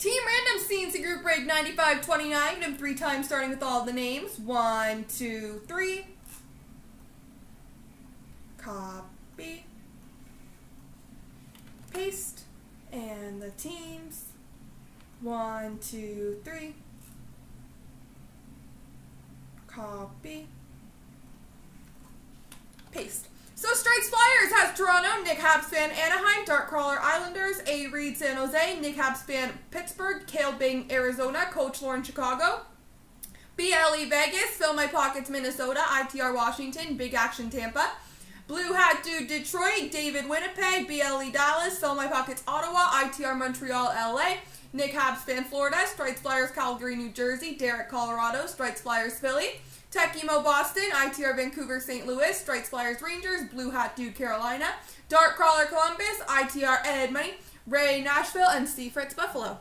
Team Randoms CNC Group Break 9529. Get them three times starting with all the names. 1, 2, 3. Copy. Paste. And the teams. 1, 2, 3. Copy. Paste. So Strikes Flyers has Toronto, Nick Hapspan, Anaheim, Darkcrawler Islanders, A. Reed, San Jose, Nick Hapspan, Pittsburgh, Cale Bing, Arizona, Coach Lauren, Chicago, BLE, Vegas, Fill My Pockets, Minnesota, ITR, Washington, Big Action, Tampa, Blue Hat Dude, Detroit, David, Winnipeg, BLE, Dallas, Fill My Pockets, Ottawa, ITR, Montreal, LA, Nick Hapspan, Florida, Strikes Flyers, Calgary, New Jersey, Derek, Colorado, Strikes Flyers, Philly, Tech Emo, Boston, ITR, Vancouver, St. Louis, Strikes Flyers, Rangers, Blue Hat Dude, Carolina, Darkcrawler, Columbus, ITR, Ed Money, Ray, Nashville, and C. Fritz, Buffalo.